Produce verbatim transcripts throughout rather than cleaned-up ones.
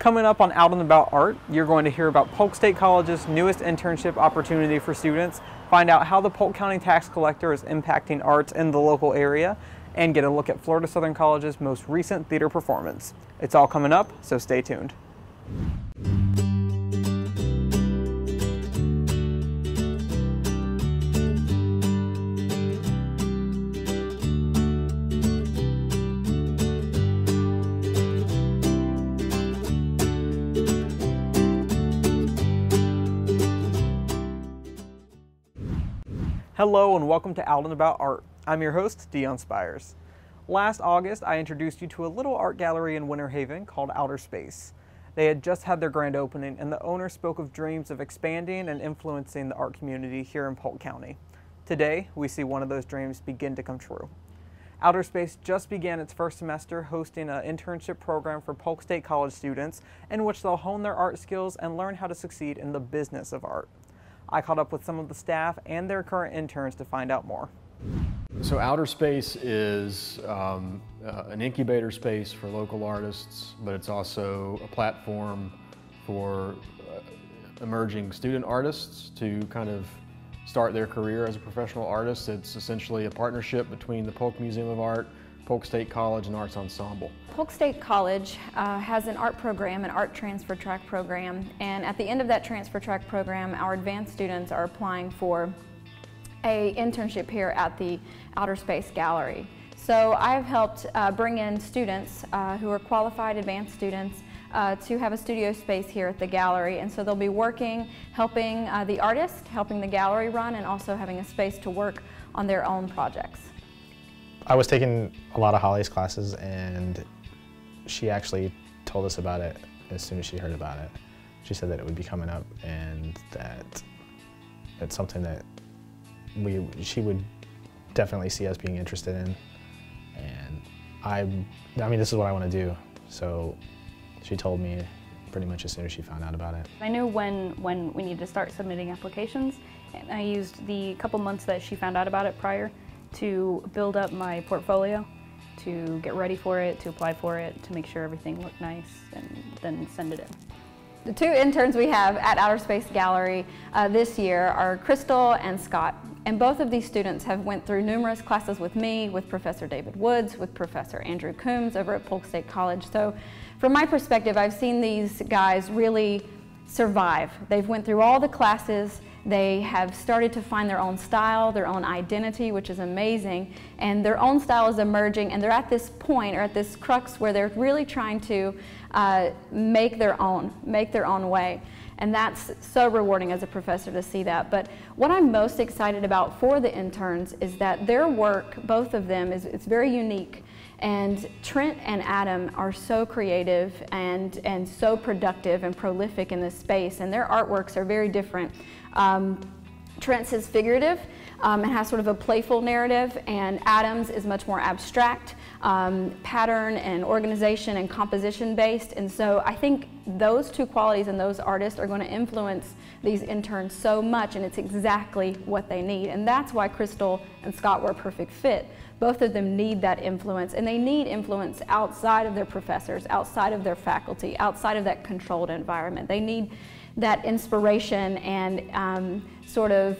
Coming up on Out and About Art, you're going to hear about Polk State College's newest internship opportunity for students, find out how the Polk County Tax Collector is impacting arts in the local area, and get a look at Florida Southern College's most recent theater performance. It's all coming up, so stay tuned. Hello and welcome to Out and About Art. I'm your host, Dion Spires. Last August, I introduced you to a little art gallery in Winter Haven called Outer Space. They had just had their grand opening and the owner spoke of dreams of expanding and influencing the art community here in Polk County. Today, we see one of those dreams begin to come true. Outer Space just began its first semester hosting an internship program for Polk State College students in which they'll hone their art skills and learn how to succeed in the business of art. I caught up with some of the staff and their current interns to find out more. So Outer Space is um, uh, an incubator space for local artists, but it's also a platform for uh, emerging student artists to kind of start their career as a professional artist. It's essentially a partnership between the Polk Museum of Art, Polk State College, and Arts Ensemble. Polk State College uh, has an art program, an art transfer track program, and at the end of that transfer track program, our advanced students are applying for an internship here at the Outer Space Gallery. So I've helped uh, bring in students uh, who are qualified advanced students uh, to have a studio space here at the gallery, and so they'll be working, helping uh, the artist, helping the gallery run, and also having a space to work on their own projects. I was taking a lot of Holly's classes and she actually told us about it as soon as she heard about it. She said that it would be coming up and that it's something that we she would definitely see us being interested in. And I, I mean, this is what I want to do. So she told me pretty much as soon as she found out about it. I knew when, when we needed to start submitting applications, and I used the couple months that she found out about it prior to build up my portfolio, to get ready for it, to apply for it, to make sure everything looked nice, and then send it in. The two interns we have at Outer Space Gallery uh, this year are Crystal and Scott, and both of these students have went through numerous classes with me, with Professor David Woods, with Professor Andrew Coombs over at Polk State College. So from my perspective, I've seen these guys really survive. They've went through all the classes. They have started to find their own style, their own identity, which is amazing, and their own style is emerging, and they're at this point, or at this crux, where they're really trying to uh, make their own, make their own way. And that's so rewarding as a professor to see that. But what I'm most excited about for the interns is that their work, both of them, is it's very unique. And Trent and Adam are so creative and, and so productive and prolific in this space, and their artworks are very different. Um, Trent's is figurative um, and has sort of a playful narrative, and Adam's is much more abstract, um, pattern and organization and composition based. And so I think those two qualities and those artists are going to influence these interns so much, and it's exactly what they need. And that's why Crystal and Scott were a perfect fit. Both of them need that influence, and they need influence outside of their professors, outside of their faculty, outside of that controlled environment. They need that inspiration and um, sort of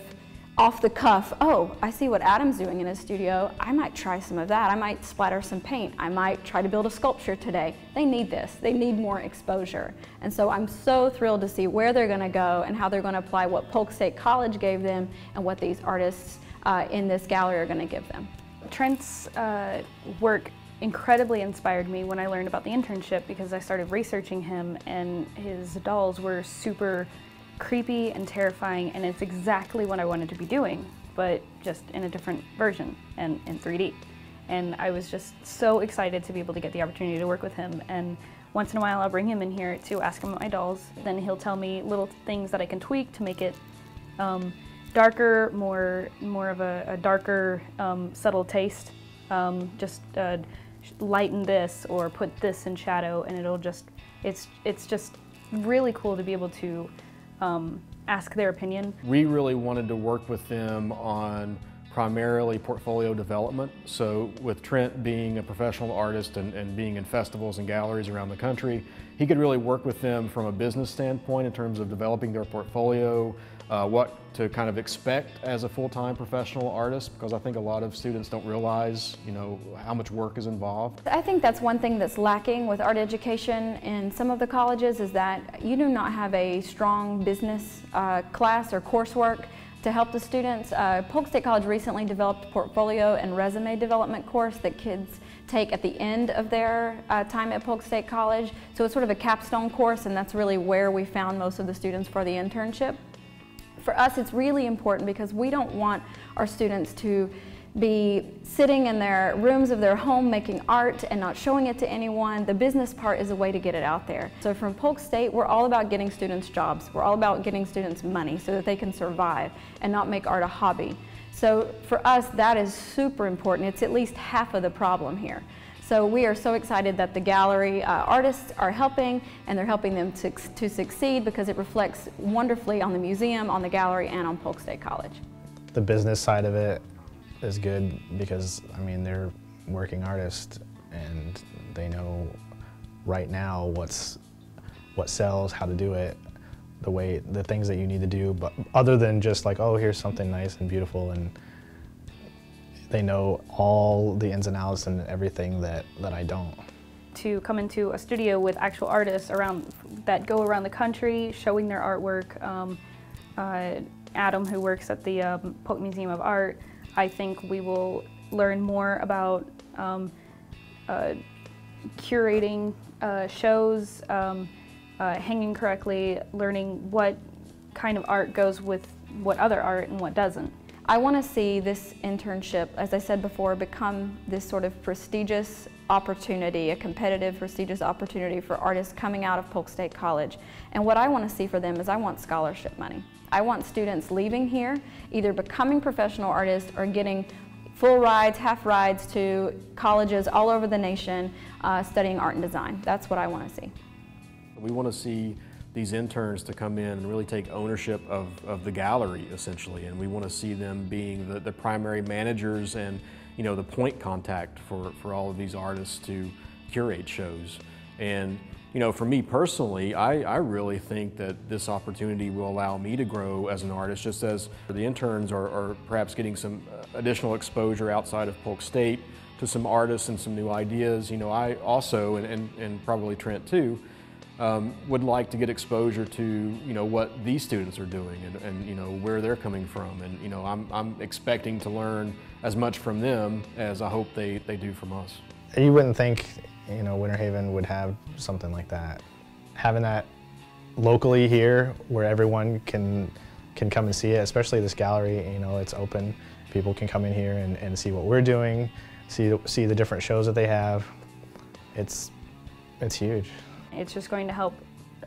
off the cuff, oh, I see what Adam's doing in his studio. I might try some of that. I might splatter some paint. I might try to build a sculpture today. They need this. They need more exposure. And so I'm so thrilled to see where they're going to go and how they're going to apply what Polk State College gave them and what these artists uh, in this gallery are going to give them. Trent's uh, work incredibly inspired me when I learned about the internship, because I started researching him, and his dolls were super creepy and terrifying, and it's exactly what I wanted to be doing, but just in a different version and in three D. And I was just so excited to be able to get the opportunity to work with him, and once in a while I'll bring him in here to ask him about my dolls. Then he'll tell me little things that I can tweak to make it um, darker, more more of a, a darker, um, subtle taste. Um, just uh, lighten this or put this in shadow, and it'll just, it's, it's just really cool to be able to um, ask their opinion. We really wanted to work with them on primarily portfolio development. So with Trent being a professional artist and, and being in festivals and galleries around the country, he could really work with them from a business standpoint in terms of developing their portfolio, uh, what to kind of expect as a full-time professional artist, because I think a lot of students don't realize, you know, how much work is involved. I think that's one thing that's lacking with art education in some of the colleges is that you do not have a strong business uh, class or coursework to help the students. Uh, Polk State College recently developed a portfolio and resume development course that kids take at the end of their uh, time at Polk State College. So it's sort of a capstone course, and that's really where we found most of the students for the internship. For us, it's really important because we don't want our students to be sitting in their rooms of their home making art and not showing it to anyone. The business part is a way to get it out there. So from Polk State, we're all about getting students jobs. We're all about getting students money so that they can survive and not make art a hobby. So for us, that is super important. It's at least half of the problem here. So we are so excited that the gallery uh, artists are helping, and they're helping them to, to succeed because it reflects wonderfully on the museum, on the gallery, and on Polk State College. The business side of it is good because, I mean, they're working artists and they know right now what's what sells, how to do it, the way, the things that you need to do, but other than just like, oh, here's something nice and beautiful, and they know all the ins and outs and everything that, that I don't. To come into a studio with actual artists around that go around the country showing their artwork. Um, uh, Adam, who works at the um, Polk Museum of Art, I think we will learn more about um, uh, curating uh, shows, um, uh, hanging correctly, learning what kind of art goes with what other art and what doesn't. I want to see this internship, as I said before, become this sort of prestigious opportunity, a competitive, prestigious opportunity for artists coming out of Polk State College. And what I want to see for them is I want scholarship money. I want students leaving here either becoming professional artists or getting full rides, half rides to colleges all over the nation uh, studying art and design. That's what I want to see. We want to see these interns to come in and really take ownership of, of the gallery, essentially, and we want to see them being the, the primary managers and, you know, the point contact for, for all of these artists to curate shows. And, you know, for me personally, I, I really think that this opportunity will allow me to grow as an artist, just as the interns are, are perhaps getting some additional exposure outside of Polk State to some artists and some new ideas. You know, I also, and, and, and probably Trent too, um, would like to get exposure to, you know, what these students are doing and, and, you know, where they're coming from. And, you know, I'm, I'm expecting to learn as much from them as I hope they, they do from us. You wouldn't think, you know, Winter Haven would have something like that. Having that locally here where everyone can can come and see it, especially this gallery, you know, it's open. People can come in here and, and see what we're doing, see, see the different shows that they have. It's, it's huge. It's just going to help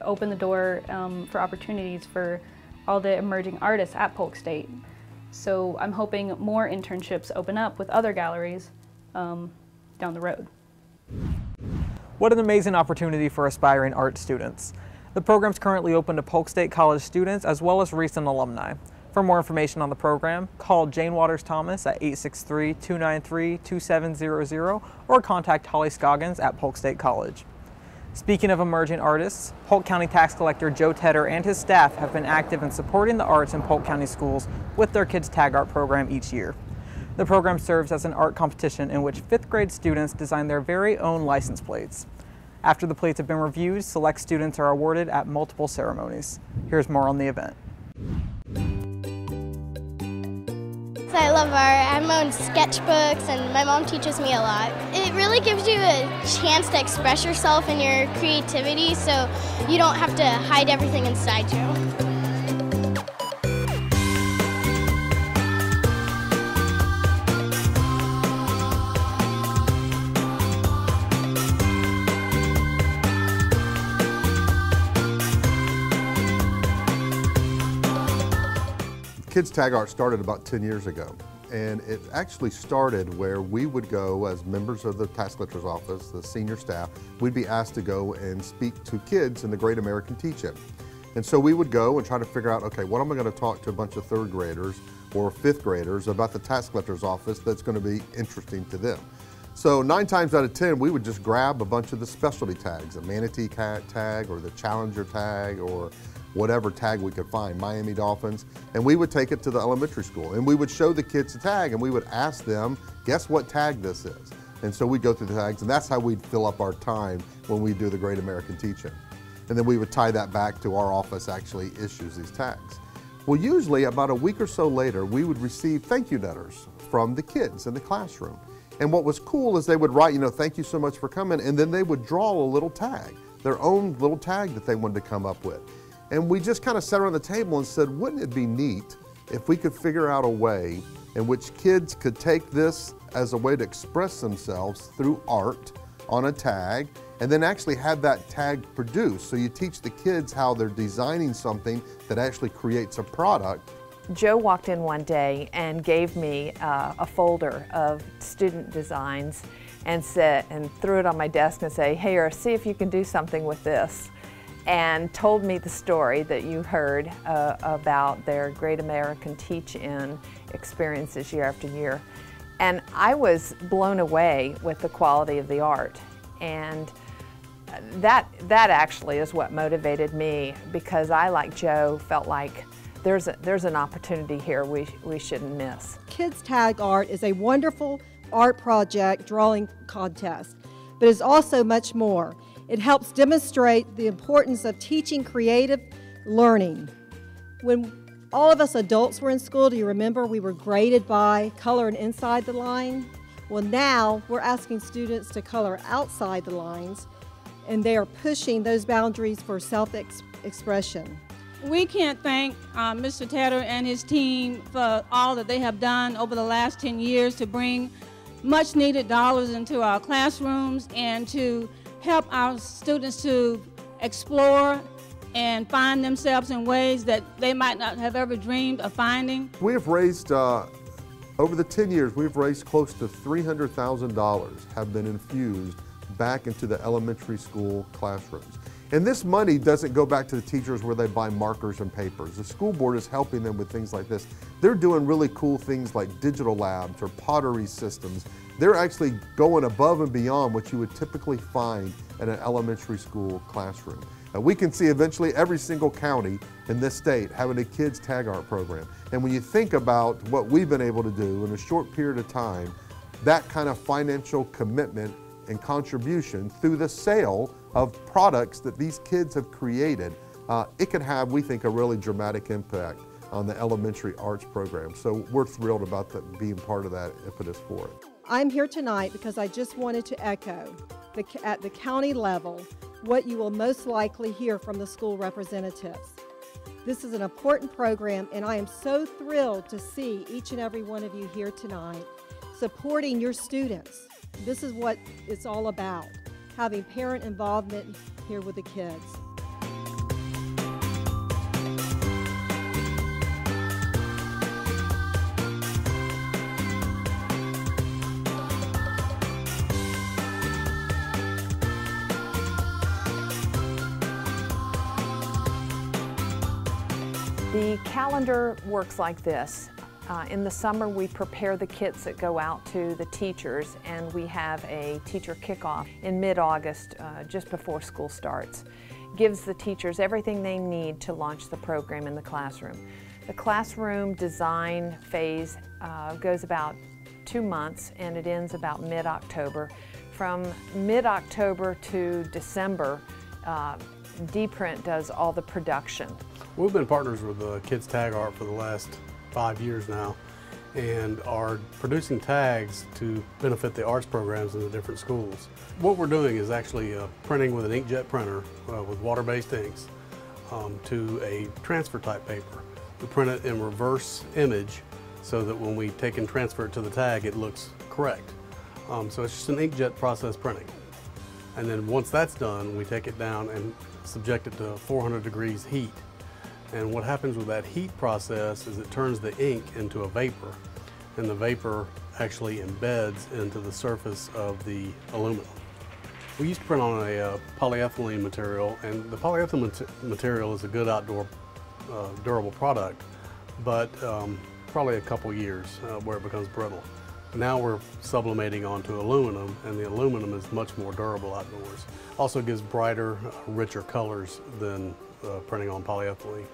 open the door um, for opportunities for all the emerging artists at Polk State. So I'm hoping more internships open up with other galleries um, down the road. What an amazing opportunity for aspiring art students. The program's currently open to Polk State College students as well as recent alumni. For more information on the program, call Jane Waters Thomas at eight six three, two nine three, two seven zero zero or contact Holly Scoggins at Polk State College. Speaking of emerging artists, Polk County Tax Collector Joe Tedder and his staff have been active in supporting the arts in Polk County schools with their Kids Tag Art program each year. The program serves as an art competition in which fifth grade students design their very own license plates. After the plates have been reviewed, select students are awarded at multiple ceremonies. Here's more on the event. So I love art. I have my own sketchbooks and my mom teaches me a lot. It really gives you a chance to express yourself and your creativity so you don't have to hide everything inside you. Kids Tag Art started about ten years ago, and it actually started where we would go as members of the tax collector's office, the senior staff, we'd be asked to go and speak to kids in the Great American Teach-In. And so we would go and try to figure out, okay, what am I going to talk to a bunch of third graders? or fifth graders about the tax collector's office that's going to be interesting to them. So nine times out of ten, we would just grab a bunch of the specialty tags, a manatee cat tag or the challenger tag or whatever tag we could find, Miami Dolphins, and we would take it to the elementary school and we would show the kids the tag and we would ask them, guess what tag this is? And so we'd go through the tags and that's how we'd fill up our time when we do the Great American Teach-In. And then we would tie that back to our office actually issues these tags. Well, usually about a week or so later, we would receive thank you letters from the kids in the classroom. And what was cool is they would write, you know, thank you so much for coming, and then they would draw a little tag, their own little tag that they wanted to come up with. And we just kind of sat around the table and said, wouldn't it be neat if we could figure out a way in which kids could take this as a way to express themselves through art on a tag, and then actually have that tag produced. So you teach the kids how they're designing something that actually creates a product. Joe walked in one day and gave me uh, a folder of student designs and said, and threw it on my desk and said, here, see if you can do something with this. And told me the story that you heard uh, about their Great American Teach-In experiences year after year. And I was blown away with the quality of the art. And that, that actually is what motivated me, because I, like Joe, felt like There's, a, there's an opportunity here we, we shouldn't miss. Kids Tag Art is a wonderful art project drawing contest, but is also much more. It helps demonstrate the importance of teaching creative learning. When all of us adults were in school, do you remember we were graded by color and inside the line? Well, now we're asking students to color outside the lines, and they are pushing those boundaries for self-expression. We can't thank uh, Mister Tedder and his team for all that they have done over the last ten years to bring much needed dollars into our classrooms and to help our students to explore and find themselves in ways that they might not have ever dreamed of finding. We have raised, uh, over the ten years, we've raised close to three hundred thousand dollars have been infused back into the elementary school classrooms. And this money doesn't go back to the teachers where they buy markers and papers. The school board is helping them with things like this. They're doing really cool things like digital labs or pottery systems. They're actually going above and beyond what you would typically find in an elementary school classroom. And we can see eventually every single county in this state having a Kids Tag Art program. And when you think about what we've been able to do in a short period of time, that kind of financial commitment and contribution through the sale of products that these kids have created, uh, it can have, we think, a really dramatic impact on the elementary arts program. So we're thrilled about that, being part of that impetus for it. I'm here tonight because I just wanted to echo the, at the county level what you will most likely hear from the school representatives. This is an important program, and I am so thrilled to see each and every one of you here tonight supporting your students. This is what it's all about, having parent involvement here with the kids. The calendar works like this. Uh, in the summer, we prepare the kits that go out to the teachers, and we have a teacher kickoff in mid-August, uh, just before school starts. Gives the teachers everything they need to launch the program in the classroom. The classroom design phase uh, goes about two months, and it ends about mid-October. From mid-October to December, uh, D-Print does all the production. We've been partners with uh, Kids Tag Art for the last five years now, and are producing tags to benefit the arts programs in the different schools. What we're doing is actually uh, printing with an inkjet printer uh, with water-based inks um, to a transfer type paper. We print it in reverse image so that when we take and transfer it to the tag, it looks correct. Um, so it's just an inkjet process printing. And then once that's done, we take it down and subject it to four hundred degrees heat. And what happens with that heat process is it turns the ink into a vapor, and the vapor actually embeds into the surface of the aluminum. We used to print on a uh, polyethylene material, and the polyethylene mat material is a good outdoor uh, durable product, but um, probably a couple years uh, where it becomes brittle. Now we're sublimating onto aluminum, and the aluminum is much more durable outdoors. Also gives brighter, richer colors than uh, printing on polyethylene.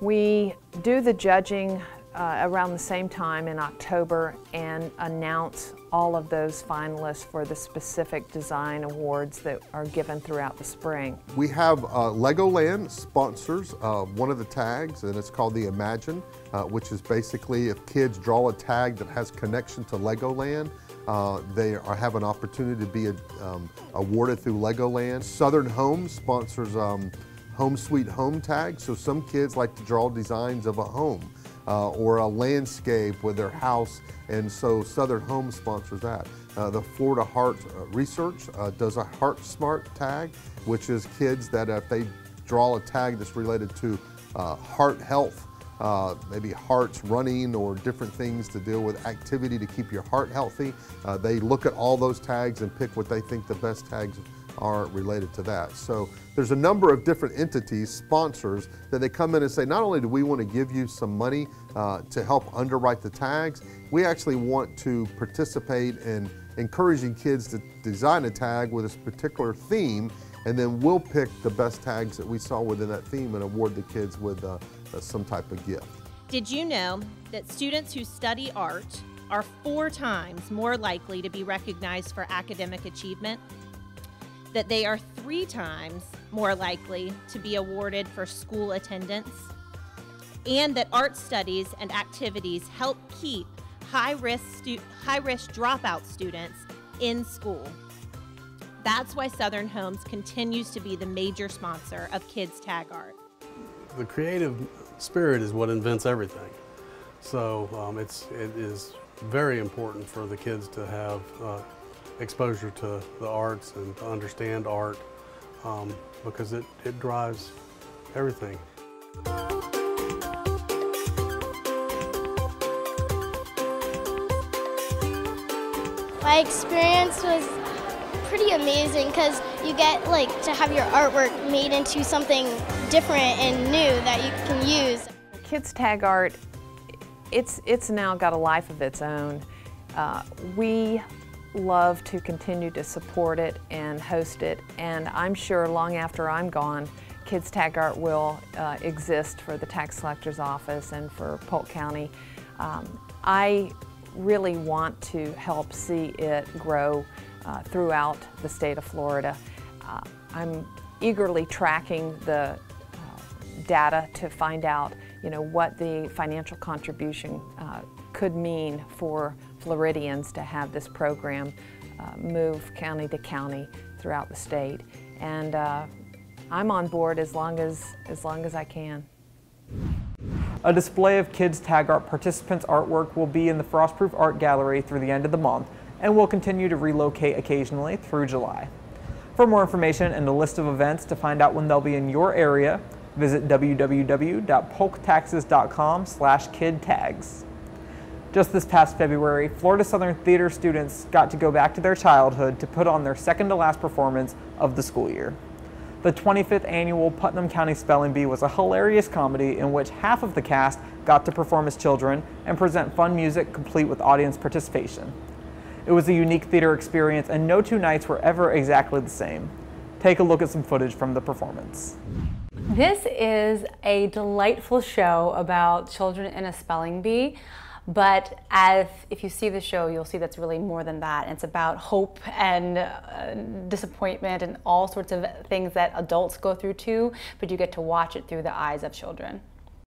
We do the judging uh, around the same time in October and announce all of those finalists for the specific design awards that are given throughout the spring. We have uh, Legoland sponsors uh, one of the tags, and it's called the Imagine, uh, which is basically if kids draw a tag that has connection to Legoland, uh, they are, have an opportunity to be um, awarded through Legoland. Southern Home sponsors um, Home Sweet Home tag, so some kids like to draw designs of a home uh, or a landscape with their house, and so Southern Home sponsors that. Uh, the Florida Heart Research uh, does a Heart Smart tag, which is kids that if they draw a tag that's related to uh, heart health, uh, maybe hearts running or different things to deal with activity to keep your heart healthy, uh, they look at all those tags and pick what they think the best tags are related to that. So there's a number of different entities, sponsors, that they come in and say, not only do we want to give you some money uh, to help underwrite the tags, we actually want to participate in encouraging kids to design a tag with a particular theme, and then we'll pick the best tags that we saw within that theme and award the kids with uh, uh, some type of gift. Did you know that students who study art are four times more likely to be recognized for academic achievement? That they are three times more likely to be awarded for school attendance, and that art studies and activities help keep high-risk stu- high-risk dropout students in school. That's why Southern Homes continues to be the major sponsor of Kids Tag Art. The creative spirit is what invents everything. So um, it's, it is very important for the kids to have uh, exposure to the arts and to understand art um, because it, it drives everything. My experience was pretty amazing because you get like to have your artwork made into something different and new that you can use. Kids Tag Art, it's, it's now got a life of its own. Uh, we love to continue to support it and host it, and I'm sure long after I'm gone, Kids Tag Art will uh, exist for the Tax Collector's Office and for Polk County. Um, I really want to help see it grow uh, throughout the state of Florida. Uh, I'm eagerly tracking the uh, data to find out, you know, what the financial contribution uh, could mean for Floridians to have this program uh, move county to county throughout the state. And uh, I'm on board as long as, as long as I can. A display of Kids Tag Art participants' artwork will be in the Frostproof Art Gallery through the end of the month, and will continue to relocate occasionally through July. For more information and a list of events to find out when they'll be in your area, visit w w w dot polk taxes dot com slash kid tags. Just this past February, Florida Southern Theater students got to go back to their childhood to put on their second to last performance of the school year. The twenty-fifth Annual Putnam County Spelling Bee was a hilarious comedy in which half of the cast got to perform as children and present fun music complete with audience participation. It was a unique theater experience, and no two nights were ever exactly the same. Take a look at some footage from the performance. This is a delightful show about children in a spelling bee. But as, if you see the show, you'll see that's really more than that. It's about hope and uh, disappointment and all sorts of things that adults go through too, but you get to watch it through the eyes of children.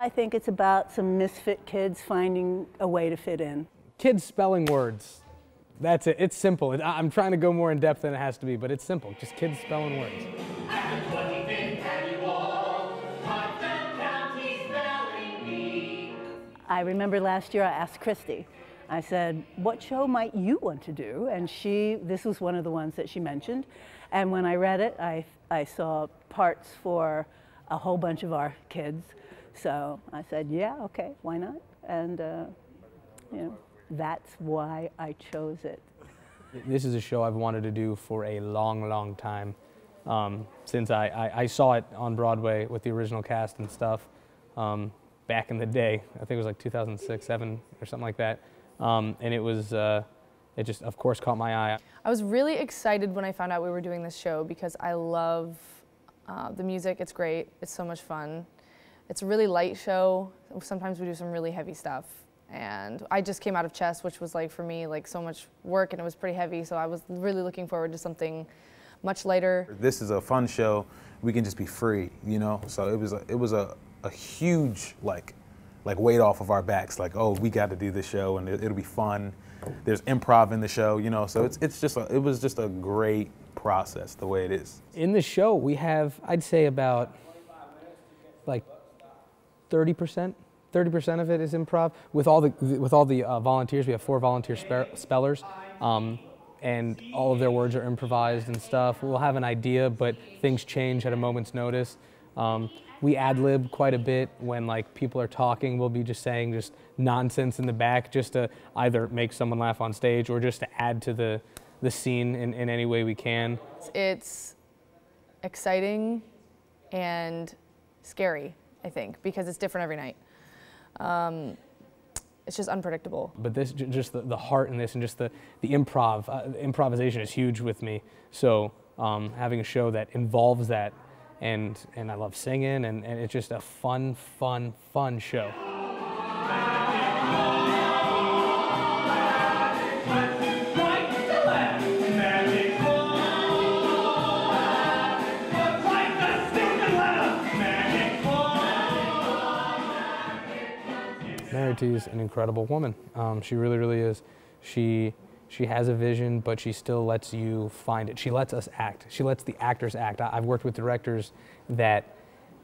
I think it's about some misfit kids finding a way to fit in. Kids spelling words. That's it. It's simple. I'm trying to go more in depth than it has to be, but it's simple. Just kids spelling words. I remember last year I asked Christy, I said, what show might you want to do? And she, this was one of the ones that she mentioned. And when I read it, I, I saw parts for a whole bunch of our kids. So I said, yeah, okay, why not? And uh, you know, that's why I chose it. This is a show I've wanted to do for a long, long time. Um, since I, I, I saw it on Broadway with the original cast and stuff. Um, back in the day. I think it was like two thousand six, seven or something like that. Um, and it was, uh, it just of course caught my eye. I was really excited when I found out we were doing this show because I love uh, the music. It's great. It's so much fun. It's a really light show. Sometimes we do some really heavy stuff. And I just came out of chess, which was like for me like so much work and it was pretty heavy. So I was really looking forward to something much lighter. This is a fun show. We can just be free, you know? So it was a, it was a, a huge like like weight off of our backs. Like, oh, we got to do this show and it, it'll be fun. There's improv in the show, you know? So it's, it's just a, it was just a great process the way it is. In the show, we have, I'd say about like thirty percent. thirty percent of it is improv. With all the with all the uh, volunteers, we have four volunteer spe spellers, um, and all of their words are improvised and stuff. We'll have an idea, but things change at a moment's notice. Um, we ad-lib quite a bit when like people are talking. We'll be just saying just nonsense in the back, just to either make someone laugh on stage or just to add to the the scene in, in any way we can. It's exciting and scary, I think, because it's different every night. Um, it's just unpredictable. But this, just the, the heart in this and just the, the improv, uh, improvisation is huge with me. So um, having a show that involves that and, and I love singing and, and it's just a fun, fun, fun show. She's an incredible woman. Um, she really, really is. She she has a vision, but she still lets you find it. She lets us act. She lets the actors act. I, I've worked with directors that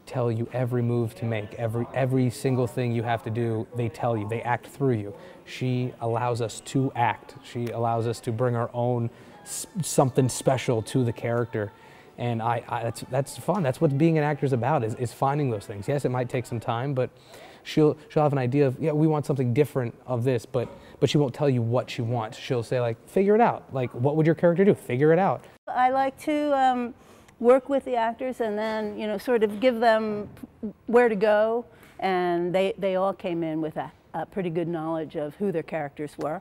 tell you every move to make, every every single thing you have to do, they tell you, they act through you. She allows us to act. She allows us to bring our own s something special to the character. And I, I that's that's fun. That's what being an actor is about, is, is finding those things. Yes, it might take some time, but She'll, she'll have an idea of, yeah, we want something different of this, but, but she won't tell you what she wants. She'll say, like, figure it out. Like, what would your character do? Figure it out. I like to um, work with the actors and then, you know, sort of give them where to go. And they, they all came in with a, a pretty good knowledge of who their characters were.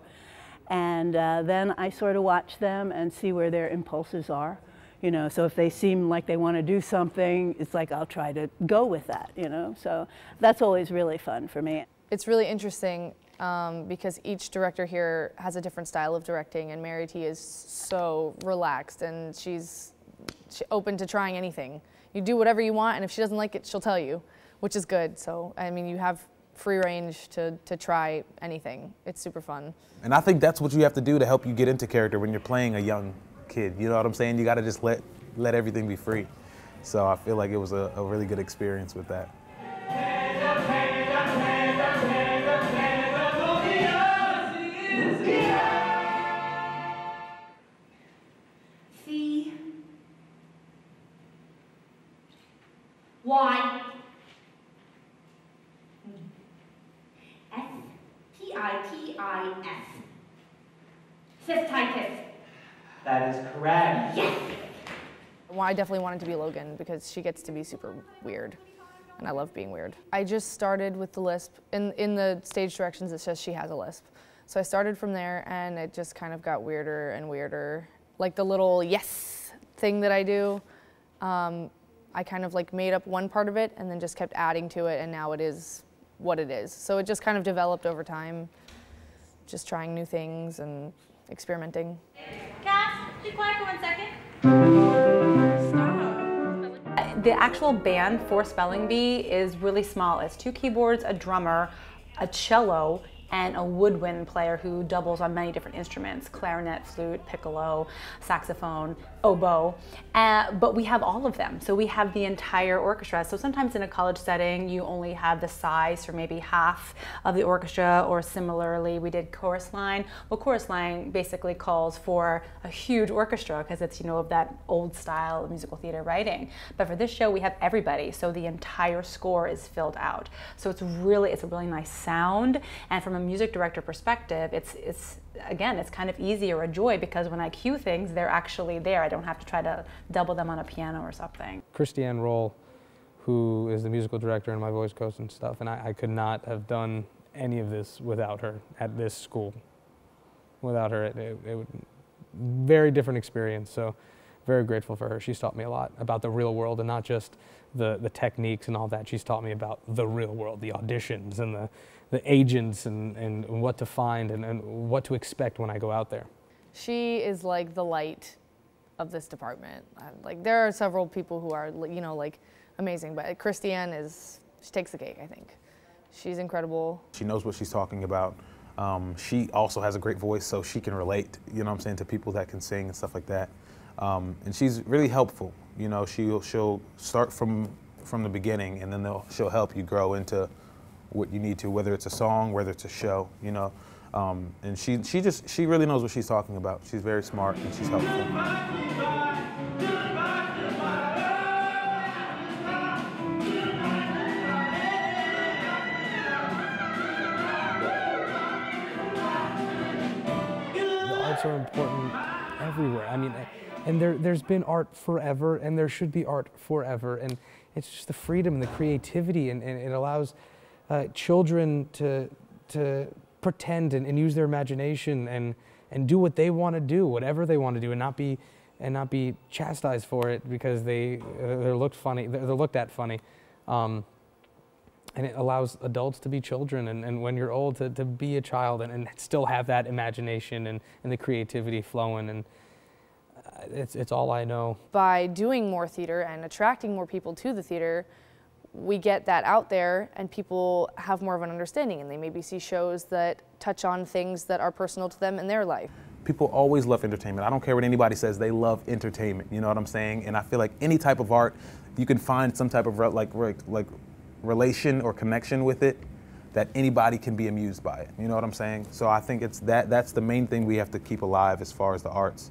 And uh, then I sort of watch them and see where their impulses are. You know, so if they seem like they want to do something, it's like I'll try to go with that, you know. So that's always really fun for me. It's really interesting um, because each director here has a different style of directing, and Mary T is so relaxed and she's she open to trying anything. You do whatever you want, and if she doesn't like it, she'll tell you, which is good. So, I mean, you have free range to, to try anything. It's super fun. And I think that's what you have to do to help you get into character when you're playing a young kid, you know what I'm saying? You got to just let let everything be free. So I feel like it was a, a really good experience with that. C Y S T I T I S. Cystitis. That is correct. Yes! Well, I definitely wanted to be Logan because she gets to be super weird, and I love being weird. I just started with the lisp. In, in the stage directions, it says she has a lisp. So I started from there, and it just kind of got weirder and weirder. Like the little yes thing that I do, um, I kind of like made up one part of it and then just kept adding to it, and now it is what it is. So it just kind of developed over time, just trying new things and experimenting. Cass, be quiet for one second. Stop. The actual band for Spelling Bee is really small. It's two keyboards, a drummer, a cello, and a woodwind player who doubles on many different instruments, clarinet, flute, piccolo, saxophone, oboe, uh, but we have all of them. So we have the entire orchestra. So sometimes in a college setting, you only have the size for maybe half of the orchestra, or similarly, we did chorus line. Well, chorus line basically calls for a huge orchestra because it's, you know, of that old style of musical theater writing. But for this show, we have everybody. So the entire score is filled out. So it's really, it's a really nice sound. And from a music director perspective, it's, it's again, it's kind of easy or a joy because when I cue things, they're actually there. I don't have to try to double them on a piano or something. Christiane Roll, who is the musical director and my voice coach and stuff, and I, I could not have done any of this without her at this school. Without her, it, it, it would very different experience, so very grateful for her. She's taught me a lot about the real world and not just the, the techniques and all that. She's taught me about the real world, the auditions and the, the agents and, and what to find and, and what to expect when I go out there. She is like the light of this department. Like, there are several people who are, you know, like amazing, but Christiane is, she takes the cake, I think. She's incredible. She knows what she's talking about. Um, she also has a great voice, so she can relate, you know what I'm saying, to people that can sing and stuff like that. Um, and she's really helpful. You know, she'll, she'll start from, from the beginning, and then she'll help you grow into what you need to, whether it's a song, whether it's a show, you know. Um, and she, she just, she really knows what she's talking about. She's very smart, and she's helpful. Goodbye, goodbye, goodbye. Are important everywhere. I mean, and there, there's been art forever, and there should be art forever, and it's just the freedom and the creativity, and, and it allows uh, children to, to pretend and, and use their imagination and, and do what they want to do, whatever they want to do, and not be, and not be chastised for it because they, they're looked funny, they're looked at funny. Um, and it allows adults to be children, and, and when you're old to, to be a child and, and still have that imagination and, and the creativity flowing, and it's, it's all I know. By doing more theater and attracting more people to the theater, we get that out there and people have more of an understanding, and they maybe see shows that touch on things that are personal to them in their life. People always love entertainment. I don't care what anybody says, they love entertainment, you know what I'm saying? And I feel like any type of art, you can find some type of like, like, like relation or connection with it, that anybody can be amused by it. You know what I'm saying? So I think it's that, that's the main thing we have to keep alive as far as the arts.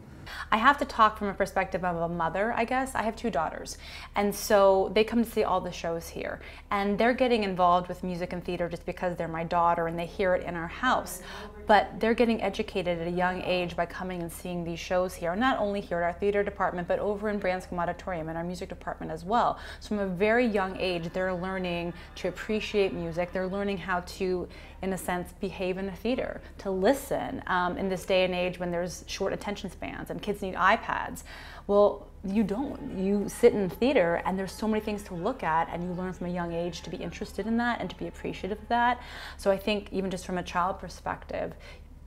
I have to talk from a perspective of a mother, I guess. I have two daughters, and so they come to see all the shows here, and they're getting involved with music and theater just because they're my daughter and they hear it in our house. But they're getting educated at a young age by coming and seeing these shows here, not only here at our theater department, but over in Branscombe Auditorium and our music department as well. So from a very young age, they're learning to appreciate music. They're learning how to, in a sense, behave in a theater, to listen um, in this day and age when there's short attention spans and kids need iPads. Well, you don't. You sit in theater and there's so many things to look at, and you learn from a young age to be interested in that and to be appreciative of that. So I think even just from a child perspective,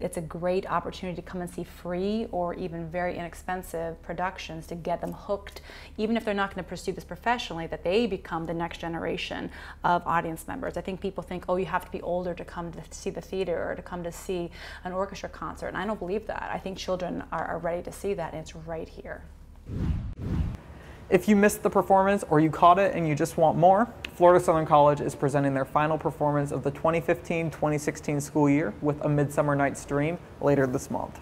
it's a great opportunity to come and see free or even very inexpensive productions to get them hooked, even if they're not going to pursue this professionally, that they become the next generation of audience members. I think people think, oh, you have to be older to come to see the theater or to come to see an orchestra concert, and I don't believe that. I think children are, are ready to see that, and it's right here. If you missed the performance or you caught it and you just want more, Florida Southern College is presenting their final performance of the twenty fifteen twenty sixteen school year with A Midsummer Night's Dream later this month.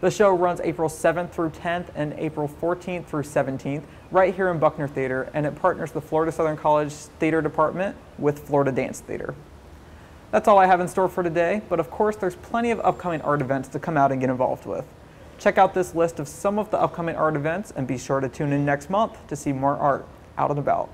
The show runs April seventh through tenth and April fourteenth through seventeenth right here in Buckner Theater, and it partners the Florida Southern College Theater Department with Florida Dance Theater. That's all I have in store for today, but of course there's plenty of upcoming art events to come out and get involved with. Check out this list of some of the upcoming art events, and be sure to tune in next month to see more art out and about.